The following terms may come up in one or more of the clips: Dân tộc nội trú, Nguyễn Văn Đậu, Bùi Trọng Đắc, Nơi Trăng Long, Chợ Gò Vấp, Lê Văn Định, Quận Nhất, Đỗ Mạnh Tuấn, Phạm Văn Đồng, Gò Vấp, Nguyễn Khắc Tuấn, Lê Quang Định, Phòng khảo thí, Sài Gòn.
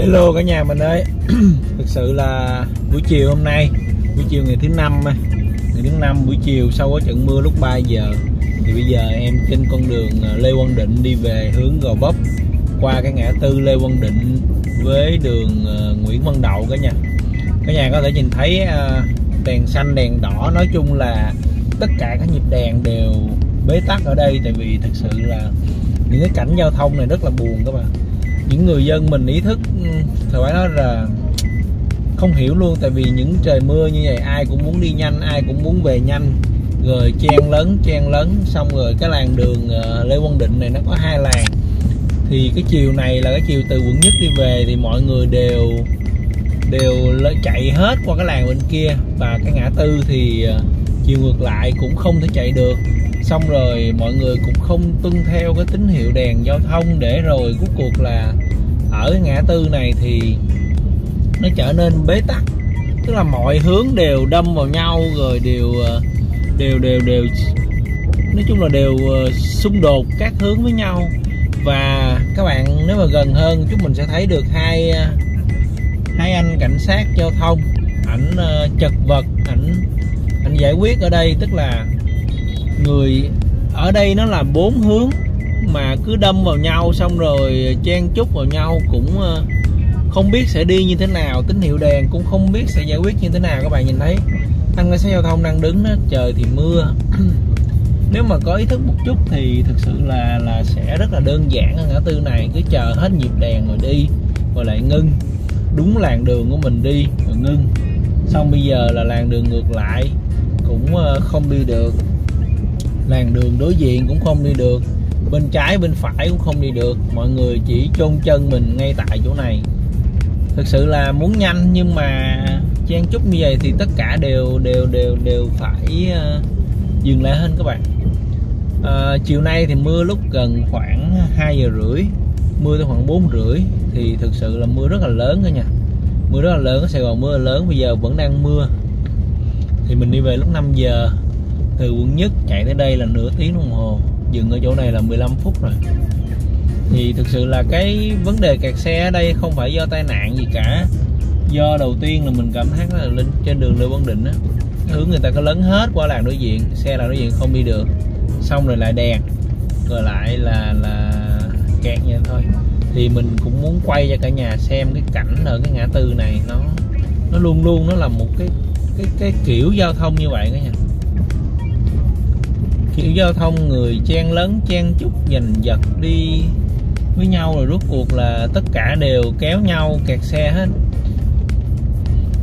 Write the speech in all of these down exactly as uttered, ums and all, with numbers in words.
Hello cả nhà mình ơi. Thực sự là buổi chiều hôm nay, buổi chiều ngày thứ năm ngày thứ năm buổi chiều sau có trận mưa lúc ba giờ, thì bây giờ em trên con đường Lê Quang Định đi về hướng Gò Vấp, qua cái ngã tư Lê Quang Định với đường Nguyễn Văn Đậu. Cả nhà cả nhà có thể nhìn thấy đèn xanh, đèn đỏ, nói chung là tất cả các nhịp đèn đều bế tắc ở đây, tại vì thực sự là những cái cảnh giao thông này rất là buồn các bạn. Những người dân mình ý thức thì phải nói là không hiểu luôn, tại vì những trời mưa như vậy ai cũng muốn đi nhanh, ai cũng muốn về nhanh, rồi chen lấn chen lấn xong rồi cái làn đường Lê Quang Định này nó có hai làn, thì cái chiều này là cái chiều từ quận Nhất đi về thì mọi người đều đều chạy hết qua cái làn bên kia, và cái ngã tư thì chiều ngược lại cũng không thể chạy được. Xong rồi mọi người cũng không tuân theo cái tín hiệu đèn giao thông, để rồi cuối cuộc là ở ngã tư này thì nó trở nên bế tắc, tức là mọi hướng đều đâm vào nhau, rồi đều đều đều đều nói chung là đều xung đột các hướng với nhau. Và các bạn nếu mà gần hơn chúng mình sẽ thấy được hai hai anh cảnh sát giao thông, ảnh chật vật, ảnh ảnh giải quyết ở đây, tức là người ở đây nó là bốn hướng mà cứ đâm vào nhau, xong rồi chen chúc vào nhau, cũng không biết sẽ đi như thế nào, tín hiệu đèn cũng không biết sẽ giải quyết như thế nào. Các bạn nhìn thấy anh cảnh sát giao thông đang đứng đó, trời thì mưa. Nếu mà có ý thức một chút thì thực sự là là sẽ rất là đơn giản ở ngã tư này, cứ chờ hết nhịp đèn rồi đi, rồi lại ngưng đúng làn đường của mình đi rồi ngưng. Xong bây giờ là làn đường ngược lại cũng không đi được, làn đường đối diện cũng không đi được, bên trái bên phải cũng không đi được, mọi người chỉ chôn chân mình ngay tại chỗ này. Thực sự là muốn nhanh nhưng mà chen chúc như vậy thì tất cả đều đều đều đều phải uh, dừng lại hơn các bạn. Uh, chiều nay thì mưa lúc gần khoảng hai giờ rưỡi, mưa tới khoảng bốn rưỡi, thì thực sự là mưa rất là lớn cả nhà, mưa rất là lớn ở Sài Gòn, mưa lớn, bây giờ vẫn đang mưa. Thì mình đi về lúc năm giờ, từ quận Nhất chạy tới đây là nửa tiếng đồng hồ, dừng ở chỗ này là mười lăm phút rồi. Thì thực sự là cái vấn đề kẹt xe ở đây không phải do tai nạn gì cả, do đầu tiên là mình cảm thấy là lên trên đường Lê Văn Định á, hướng người ta có lấn hết qua làn đối diện, xe làn đối diện không đi được, xong rồi lại đèn, rồi lại là là kẹt như thế thôi. Thì mình cũng muốn quay cho cả nhà xem cái cảnh ở cái ngã tư này, nó nó luôn luôn nó là một cái cái cái kiểu giao thông như vậy cả nhà. Kiểu giao thông người chen lấn chen chúc giành giật đi với nhau, rồi rốt cuộc là tất cả đều kéo nhau kẹt xe hết.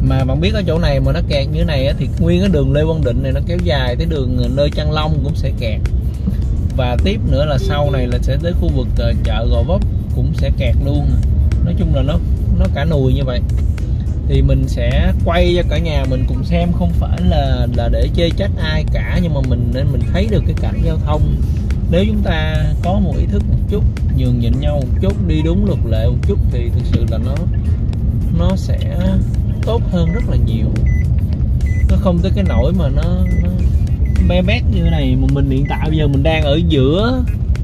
Mà bạn biết ở chỗ này mà nó kẹt như thế này thì nguyên cái đường Lê Văn Định này nó kéo dài tới đường Nơi Trăng Long cũng sẽ kẹt, và tiếp nữa là sau này là sẽ tới khu vực chợ Gò Vấp cũng sẽ kẹt luôn. Nói chung là nó nó cả nùi như vậy. Thì mình sẽ quay cho cả nhà mình cùng xem, không phải là là để chê trách ai cả, nhưng mà mình nên mình thấy được cái cảnh giao thông. Nếu chúng ta có một ý thức một chút, nhường nhịn nhau một chút, đi đúng luật lệ một chút thì thực sự là nó nó sẽ tốt hơn rất là nhiều. Nó không tới cái nỗi mà nó, nó bé bét như thế này. Mà mình hiện tại bây giờ mình đang ở giữa,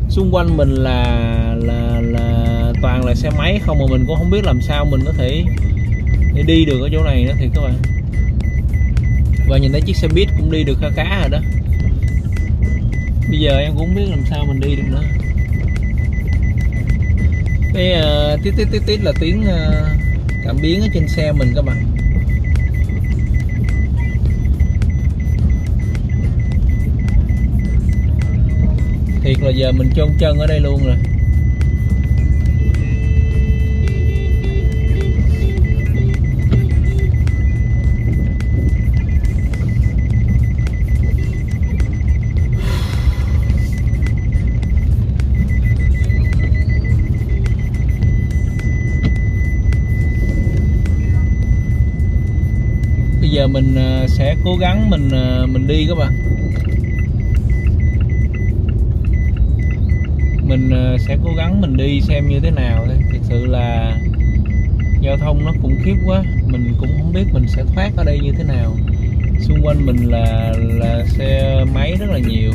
xung quanh mình là là là toàn là xe máy không, mà mình cũng không biết làm sao mình có thể để đi được ở chỗ này nữa thì các bạn. Và nhìn thấy chiếc xe buýt cũng đi được khá khá rồi đó. Bây giờ em cũng không biết làm sao mình đi được nữa. Cái uh, tít tít tít tít là tiếng uh, cảm biến ở trên xe mình các bạn. Thiệt là giờ mình chôn chân ở đây luôn rồi. Giờ mình sẽ cố gắng mình mình đi các bạn. Mình sẽ cố gắng mình đi xem như thế nào. Thực sự là giao thông nó khủng khiếp quá, mình cũng không biết mình sẽ thoát ở đây như thế nào. Xung quanh mình là là xe máy rất là nhiều.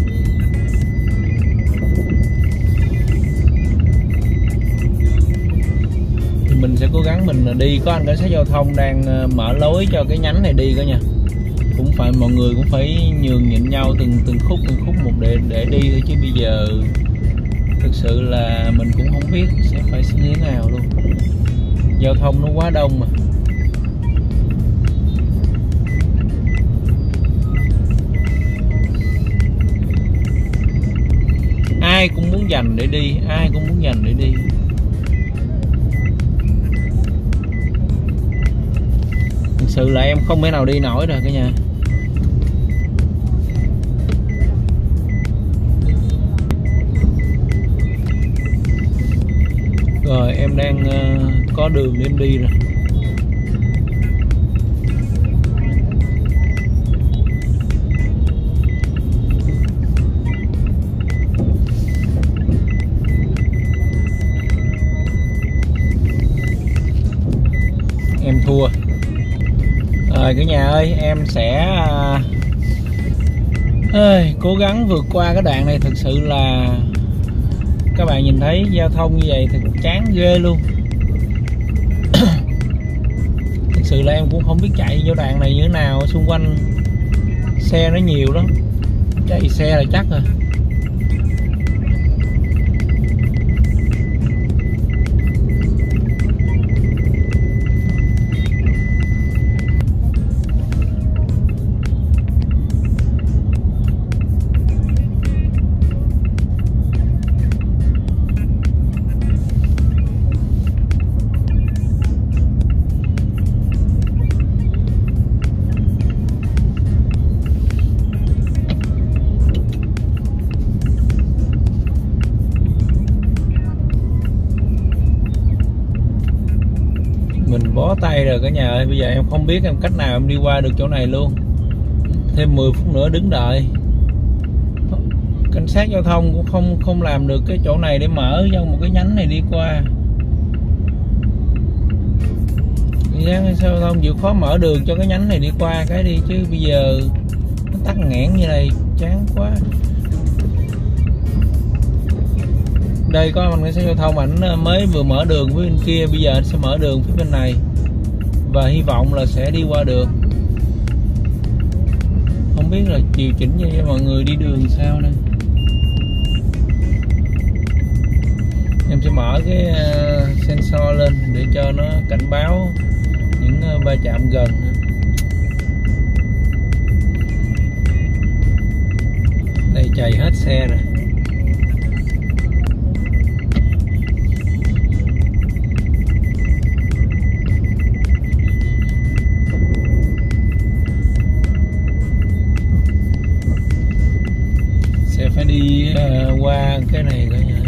Thì mình sẽ sẽ cố gắng mình đi. Có anh cảnh sát giao thông đang mở lối cho cái nhánh này đi cả nha. Cũng phải mọi người cũng phải nhường nhịn nhau từng từng khúc từng khúc một để để đi thôi, chứ bây giờ thực sự là mình cũng không biết sẽ phải xử lý nào luôn. Giao thông nó quá đông mà. Ai cũng muốn dành để đi, ai cũng muốn dành để đi. Thực sự là em không thể nào đi nổi rồi cả nhà. Rồi em đang uh, có đường để em đi rồi. Em thua. Rồi cả nhà ơi, em sẽ ơi, cố gắng vượt qua cái đoạn này. Thực sự là các bạn nhìn thấy giao thông như vậy thì cũng chán ghê luôn. Thực sự là em cũng không biết chạy vô đoạn này như thế nào, xung quanh xe nó nhiều lắm, chạy xe là chắc rồi. Bó tay rồi cả nhà ơi, bây giờ em không biết em cách nào em đi qua được chỗ này luôn. Thêm mười phút nữa đứng đợi. Cảnh sát giao thông cũng không không làm được cái chỗ này để mở cho một cái nhánh này đi qua. Cảnh sát giao thông chịu khó mở đường cho cái nhánh này đi qua cái đi, chứ bây giờ nó tắc nghẽn như này chán quá. Đây có anh cảnh sát giao thông, ảnh mới vừa mở đường với bên kia, bây giờ anh sẽ mở đường phía bên này và hy vọng là sẽ đi qua được. Không biết là điều chỉnh cho mọi người đi đường sao đây. Em sẽ mở cái sensor lên để cho nó cảnh báo những va chạm gần. Đây chạy hết xe rồi. Đi uh, qua cái này cả nhà,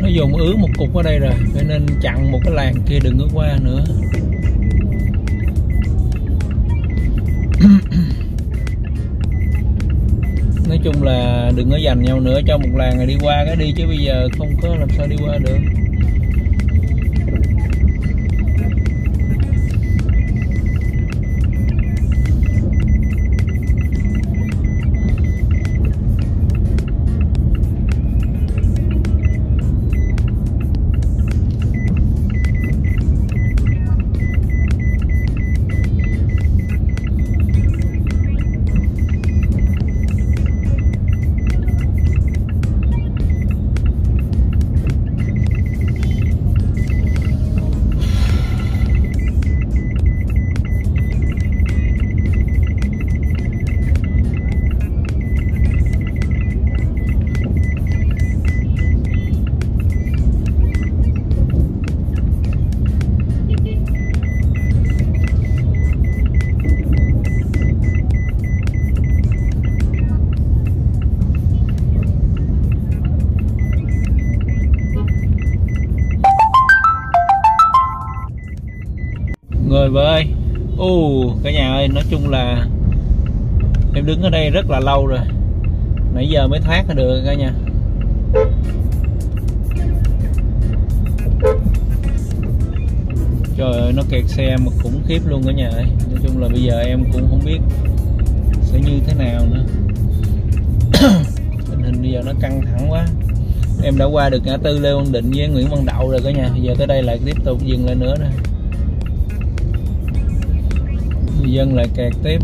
nó dồn ứ một cục ở đây rồi, cho nên chặn một cái làng kia đừng có qua nữa. Nói chung là đừng có giành nhau nữa, cho một làng này đi qua cái đi, chứ bây giờ không có làm sao đi qua được. Ơi, u cả nhà ơi, nói chung là em đứng ở đây rất là lâu rồi, nãy giờ mới thoát ra được cả nhà. Trời ơi, nó kẹt xe mà khủng khiếp luôn cả nhà ơi. Nói chung là bây giờ em cũng không biết sẽ như thế nào nữa. Tình hình bây giờ nó căng thẳng quá. Em đã qua được ngã tư Lê Quang Định với Nguyễn Văn Đậu rồi cả nhà. Giờ tới đây lại tiếp tục dừng lại nữa nè. Người dân lại kẹt tiếp.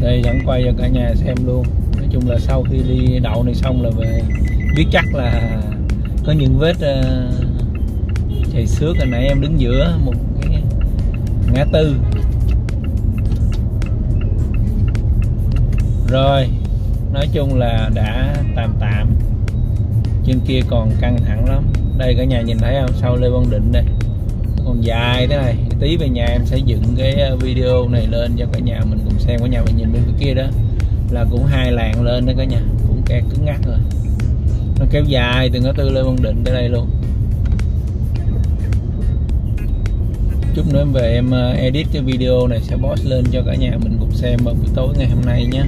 Đây dẫn quay cho cả nhà xem luôn. Nói chung là sau khi đi đậu này xong là về biết chắc là có những vết uh, chạy xước. Hồi nãy em đứng giữa một cái ngã tư. Rồi nói chung là đã tạm tạm. Trên kia còn căng thẳng lắm. Đây cả nhà nhìn thấy không? Sau Lê Văn Định đây còn dài thế này. Tí về nhà em sẽ dựng cái video này lên cho cả nhà mình cùng xem. Cả nhà mình nhìn bên kia đó là cũng hai làng lên đó cả nhà. Cũng kẹt cứng ngắc rồi. Nó kéo dài từ ngã tư Lê Văn Định tới đây luôn. Chút nữa về em edit cái video này sẽ post lên cho cả nhà mình cùng xem vào buổi tối ngày hôm nay nhé.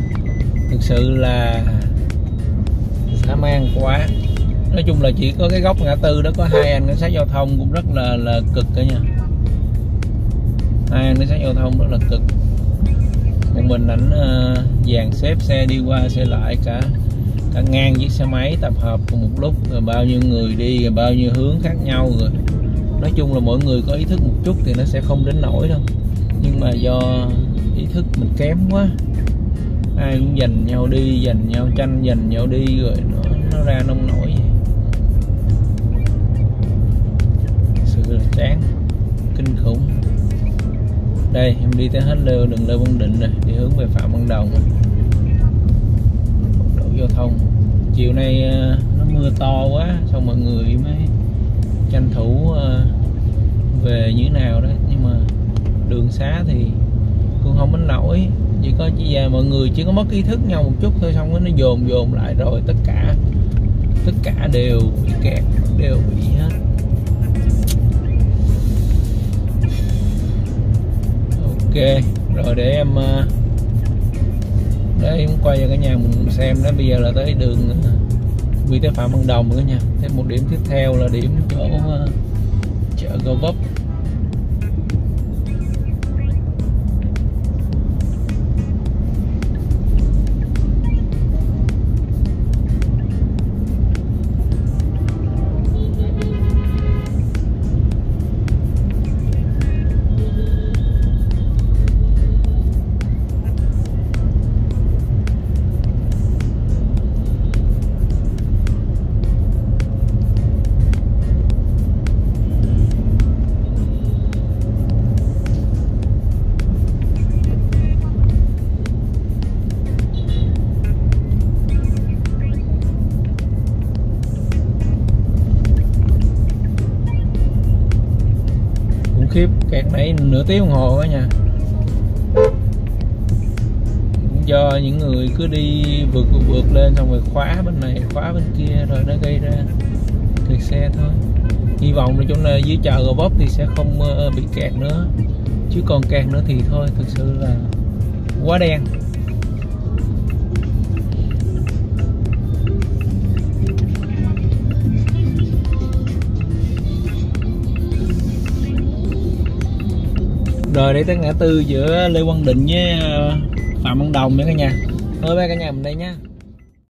Thực sự là dã man quá. Nói chung là chỉ có cái góc ngã tư đó có hai anh cảnh sát giao thông cũng rất là là cực cả nhà. Hai anh cảnh sát giao thông rất là cực. Một mình ảnh uh, dàn xếp xe đi qua xe lại cả cả ngang chiếc xe máy tập hợp cùng một lúc, rồi bao nhiêu người đi, rồi bao nhiêu hướng khác nhau rồi. Nói chung là mỗi người có ý thức một chút thì nó sẽ không đến nổi đâu. Nhưng mà do ý thức mình kém quá, ai cũng giành nhau đi, giành nhau tranh, giành nhau đi rồi nó, nó ra nông nổi vậy. Thật sự là chán, kinh khủng. Đây em đi tới hết lêu đường Lê Văn Định rồi, đi hướng về Phạm Văn Đồng. Đổ giao thông. Chiều nay nó mưa to quá, xong mọi người mới tranh thủ về như thế nào đó, nhưng mà đường xá thì cũng không đến nổi. Chỉ có chỉ về mọi người chỉ có mất ý thức nhau một chút thôi, xong nó dồn dồn lại rồi tất cả tất cả đều bị kẹt, đều bị hết. Ok rồi để em để em quay cho cả nhà mình xem đó. Bây giờ là tới đường đi tới Phạm Văn Đồng nữa nha. Thế một điểm tiếp theo là điểm chỗ uh, chợ Gò Vấp. Khiếp, kẹt nãy nửa tiếng đồng hồ đó nha. Do những người cứ đi vượt vượt lên xong rồi khóa bên này khóa bên kia rồi nó gây ra kẹt xe thôi. Hy vọng là chỗ này dưới chợ Gò Vấp thì sẽ không uh, bị kẹt nữa, chứ còn kẹt nữa thì thôi thực sự là quá đen. Rồi để tới ngã tư giữa Lê Quang Định với Phạm Văn Đồng nha cả nhà. Thôi bye cả nhà mình đây nha.